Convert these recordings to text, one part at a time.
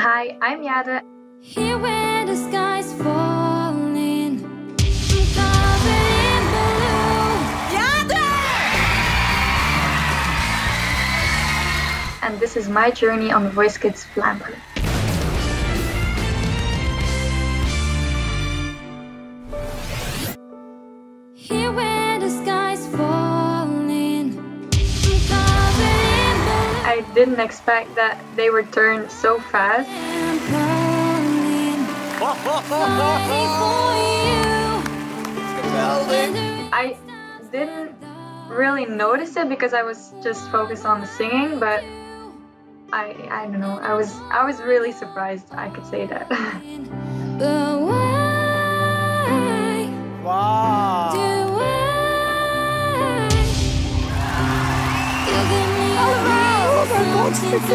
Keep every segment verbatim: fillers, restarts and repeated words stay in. Hi, I'm Jade. Here where the sky's falling, I'm covered in blue. Jade! And this is my journey on The Voice Kids Vlaanderen. Here where the sky's falling, I'm covered in blue. I didn't expect that they would turn so fast. I didn't really notice it because I was just focused on the singing, but I I don't know. I was I was really surprised I could say that. Wow. Oh, you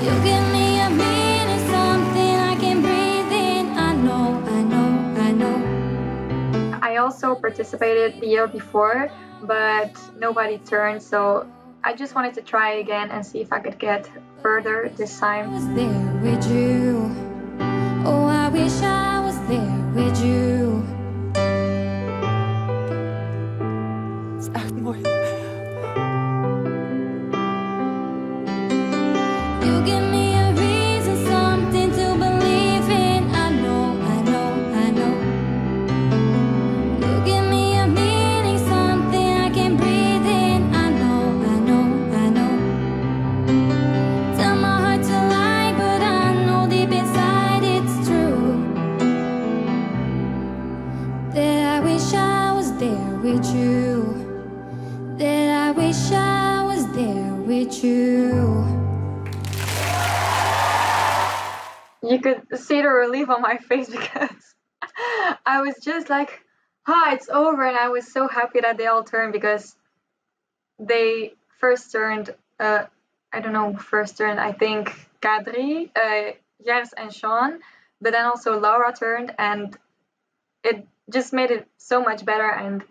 give me a minute, something I can breathe in. I know, I know, I know. I also participated the year before, but nobody turned, so I just wanted to try again and see if I could get further this time. I was there with you. Oh, I wish I was there with you. Het is echt mooi. You could see the relief on my face because I was just like, ah, oh, it's over. And I was so happy that they all turned, because they first turned, uh, I don't know, first turned, I think, Kadri, uh, Gers and Sean, but then also Laura turned, and it just made it so much better. And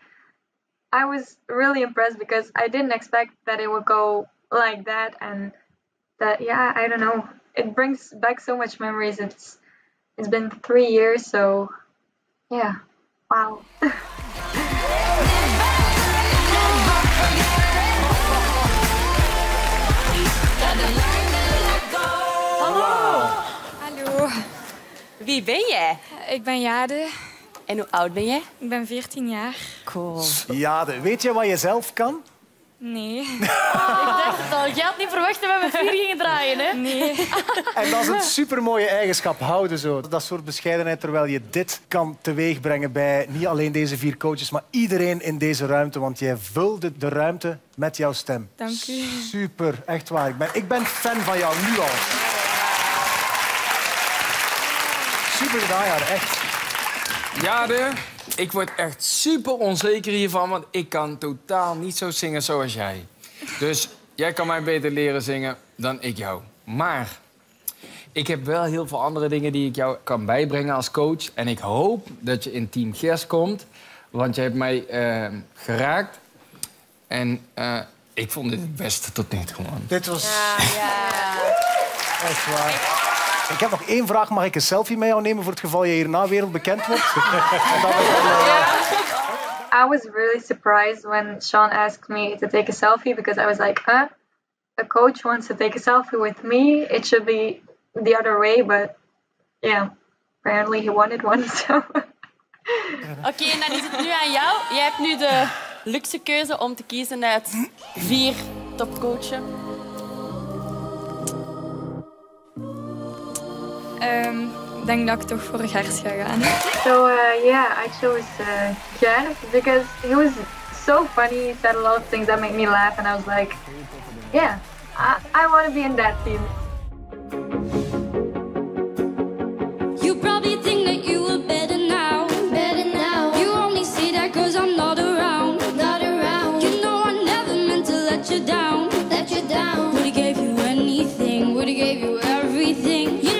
I was really impressed because I didn't expect that it would go like that, and that, yeah, I don't know. It brings back so much memories. It's it's been three years, so yeah, wow. Hallo. Hallo. Wie ben jij? Ik ben Jade. En hoe oud ben jij? Ik ben veertien jaar. Cool. Jade, weet je wat je zelf kan? Nee. Oh. Ik dacht het al. Je had niet verwacht dat we met vier gingen draaien, hè? Nee. En dat is een supermooie eigenschap, houden zo. Dat soort bescheidenheid, terwijl je dit kan teweegbrengen bij niet alleen deze vier coaches, maar iedereen in deze ruimte, want jij vulde de ruimte met jouw stem. Dank u. Super, echt waar. Ik ben, ik ben fan van jou, nu al. Super gedaan, ja, echt. Ja, de... Ik word echt super onzeker hiervan, want ik kan totaal niet zo zingen zoals jij. Dus jij kan mij beter leren zingen dan ik jou. Maar ik heb wel heel veel andere dingen die ik jou kan bijbrengen als coach. En ik hoop dat je in Team Gers komt, want je hebt mij uh, geraakt. En uh, ik vond dit het beste tot nu toe, man. Dit was... Ja, ja. Dat is waar. Ik heb nog één vraag. Mag ik een selfie met jou nemen voor het geval je hierna wereldbekend wordt? I was really surprised when Sean asked me to take a selfie, because I was like, huh? A coach wants to take a selfie with me. It should be the other way, but yeah, apparently he wanted one. So. Oké, en dan is het nu aan jou. Jij hebt nu de luxe keuze om te kiezen uit vier topcoachen. Um, denk dat ik toch voor Gers ga gaan. So uh, yeah, I chose uh, Gers because he was so funny. He said a lot of things that made me laugh, and I was like, yeah, I, I want to be in that team. You probably think that you were better now, better now. You only see that 'cause I'm not around, not around. You know I never meant to let you down, let you down. Would he gave you anything? Would he gave you everything? You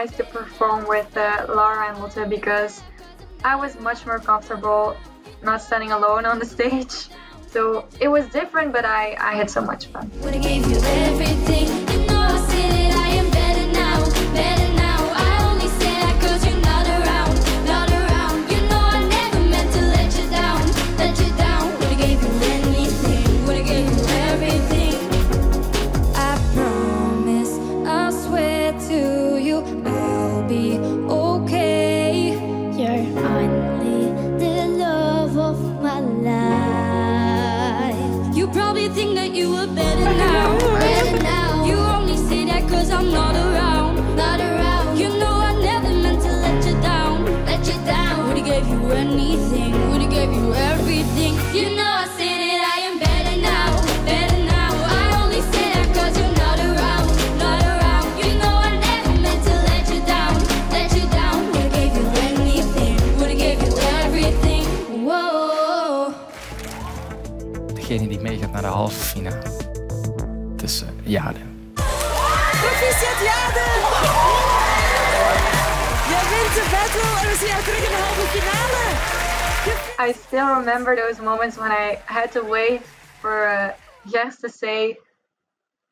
nice to perform with uh, Laura and Lotte because I was much more comfortable not standing alone on the stage. So it was different, but I, I had so much fun. When I gave you everything, you know I said it, I am better now, better now. I only say that cause you're not around, not around. You know I never meant to let you down, let you down. When I gave you anything, when I gave you everything. I promise, I swear to you, I'll be okay. You're finally the love of my life. You probably think that you were better now, better now. You only say that cause I'm not around, not around. You know I never meant to let you down, let you down. Would've gave you anything, would've gave you everything. You know I said it, I am better now, better now. I only say that cause you're not around, not around. You know I never meant to let you down, let you down. Would've gave you anything, would've gave you everything. Whoa. Degene die meegaat naar de halve finale. Tussen Jade. Proficiat Jade! Jij wint de battle en we zien jou terug in de halve finale. I still remember those moments when I had to wait for uh, Gers to say,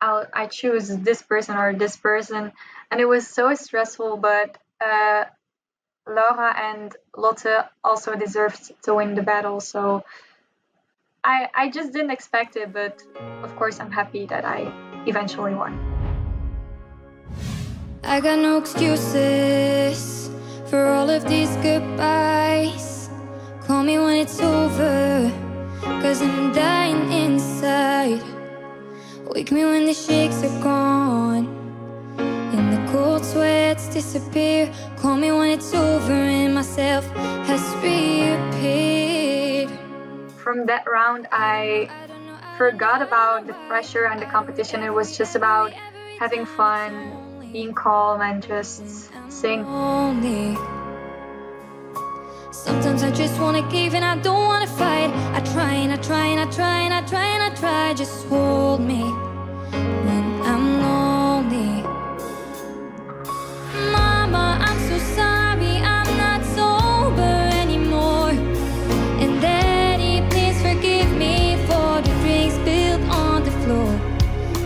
I'll, I choose this person or this person. And it was so stressful, but uh, Laura and Lotte also deserved to win the battle. So I, I just didn't expect it, but of course I'm happy that I eventually won. I got no excuses for all of these goodbyes. Call me when it's over, cause I'm dying inside. Wake me when the shakes are gone and the cold sweats disappear. Call me when it's over and myself has reappeared. From that round, I forgot about the pressure and the competition. It was just about having fun, being calm, and just sing. Sometimes I just want to give and I don't want to fight. I try and I try and I try and I try and I try. Just hold me when I'm lonely. Mama, I'm so sorry I'm not sober anymore. And then forgive me for the drinks spilled on the floor.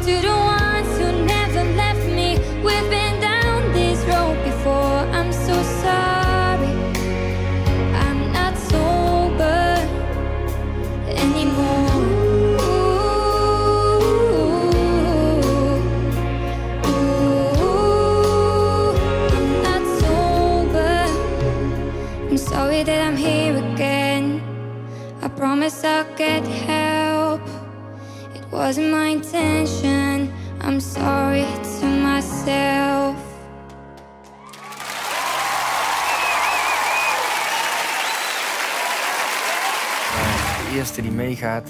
To the ones who never left me, we've been down this road before. I'm so sorry, I'm not sober anymore. Ooh, ooh, I'm not sober. I'm sorry that I'm here again. I promise I'll get help. It wasn't my intention. I'm sorry to myself. De eerste die meegaat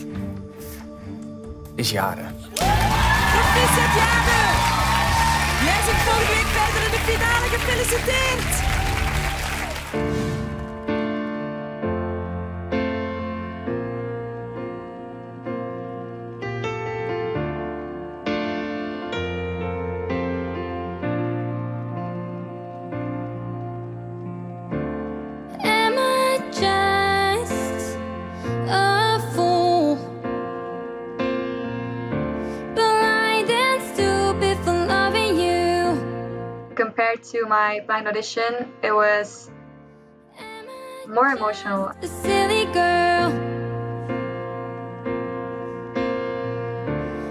is Jade. Proficiat Jade! Jij zit volgende week verder in de finale. Gefeliciteerd! To my blind audition, it was more emotional. A silly girl,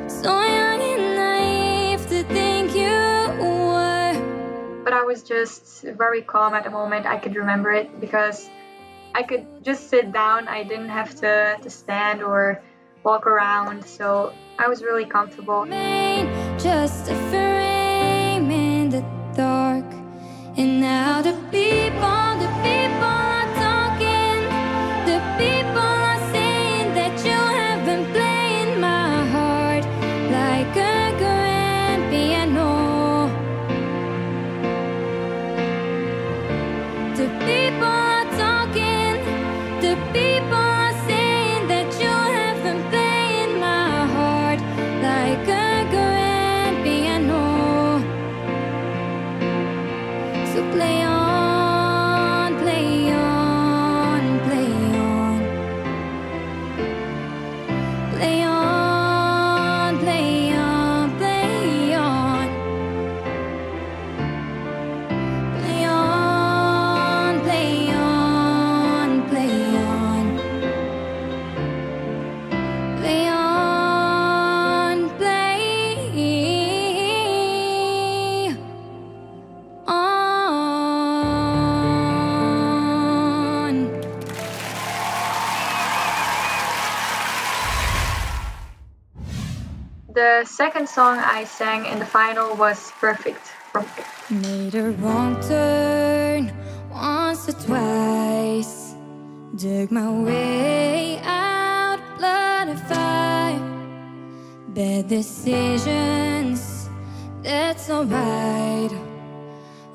so young and naive to think you were. But I was just very calm at the moment. I could remember it because I could just sit down. I didn't have to, to stand or walk around, so I was really comfortable. Just a frame in the dark, and now the people, the people are talking, the people are saying that you have been playing my heart like a grand piano. The people are talking, the people are saying that you have been playing my heart like a grand piano. the second song I sang in the final was perfect. Made a wrong turn once or twice, dug my way out, blood and fire. Bad decisions, that's alright.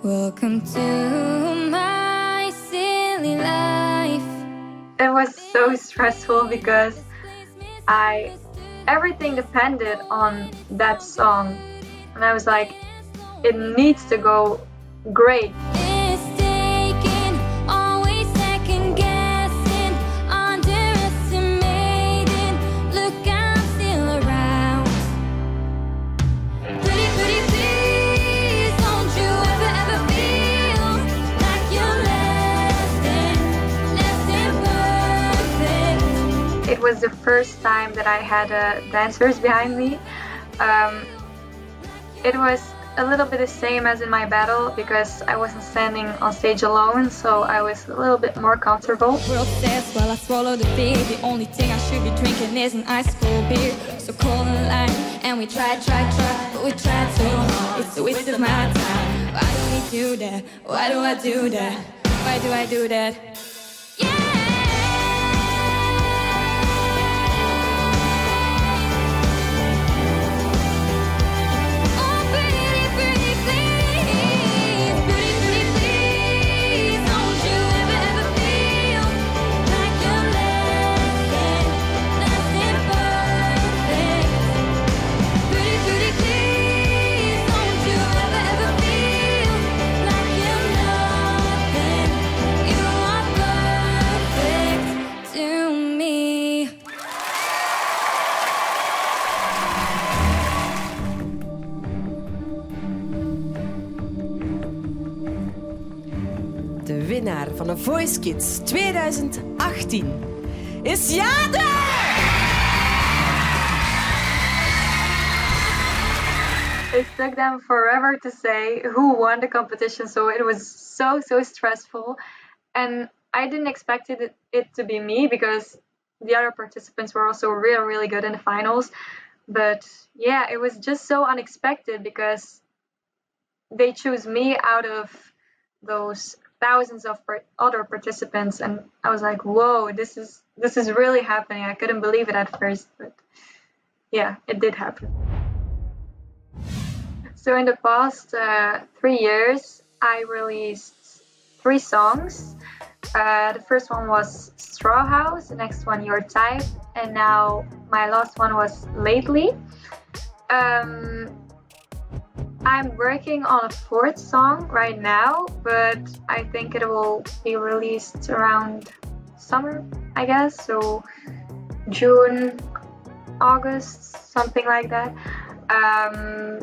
Welcome to my silly life. It was so stressful because I everything depended on that song, and I was like, it needs to go great. Mistaken, always second guessing, underestimating. Look, I'm still around. Pretty, pretty please, don't you ever, ever feel like you're less than, less than perfect. It was the first time that I had uh, dancers behind me. Um, it was a little bit the same as in my battle because I wasn't standing on stage alone, so I was a little bit more comfortable. World says, well, I swallow the beer. The only thing I should be drinking is an ice cold beer. So cold and light, and we tried, tried, tried, but we tried so hard. It's a waste of my time. Why do we do that? Why do I do that? Why do I do that? De winnaar van de Voice Kids twintig achttien is Jade! It took them forever to say who won the competition, so it was so, so stressful. And I didn't expect it, it to be me because the other participants were also really, really good in the finals. But yeah, it was just so unexpected because they chose me out of those thousands of other participants, and I was like, whoa, this is this is really happening. I couldn't believe it at first, but yeah, it did happen. So in the past uh, three years, I released three songs. Uh, the first one was Straw House, the next one Your Type, and now my last one was Lately. Um, I'm working on a fourth song right now, but I think it will be released around summer, I guess, so June, August, something like that. Um,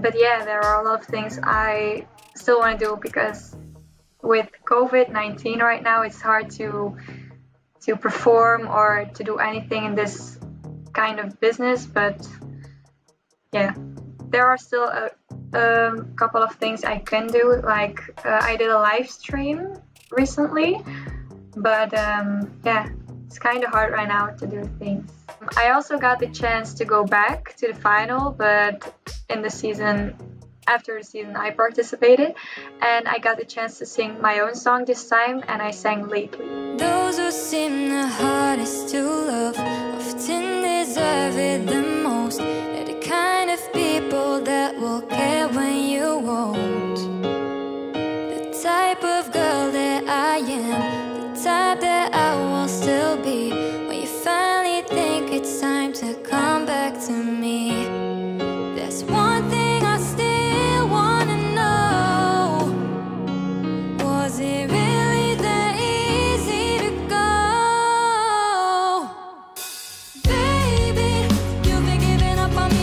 but yeah, there are a lot of things I still want to do because with COVID nineteen right now, it's hard to to perform or to do anything in this kind of business, but yeah. There are still a, a couple of things I can do, like uh, I did a live stream recently, but um, yeah, it's kind of hard right now to do things. I also got the chance to go back to the final, but in the season, after the season I participated, and I got the chance to sing my own song this time, and I sang Lately. Those who seem the hardest to love often deserve it the most. Kind of people that will care when you won't. The type of girl that I am, the type that I will still be when you finally think it's time to come back to me. There's one thing I still wanna know. Was it really that easy to go? Baby, you've been giving up on me.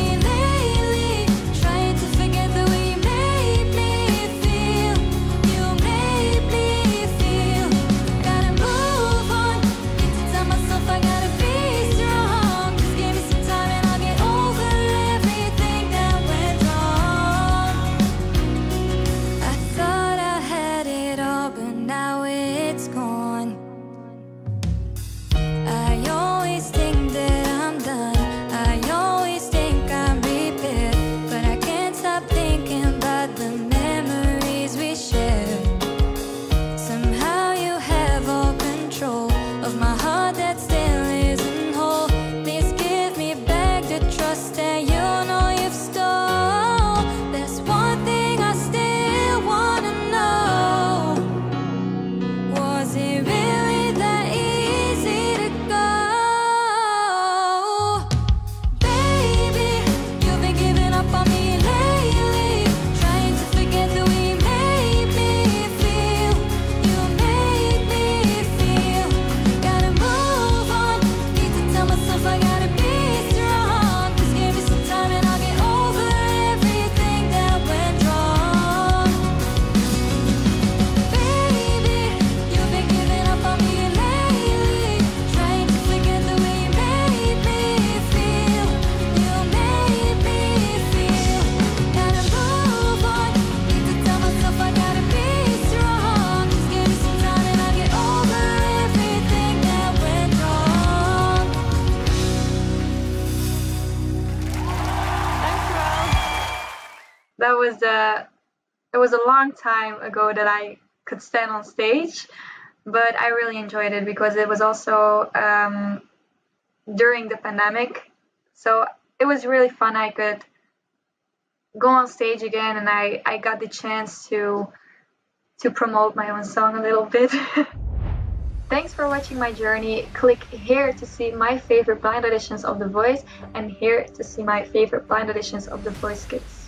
was the it was a long time ago that I could stand on stage, but I really enjoyed it because it was also um, during the pandemic, so it was really fun. I could go on stage again, and I I got the chance to to promote my own song a little bit. Thanks for watching my journey. Click here to see my favorite blind auditions of The Voice, and here to see my favorite blind auditions of The Voice Kids.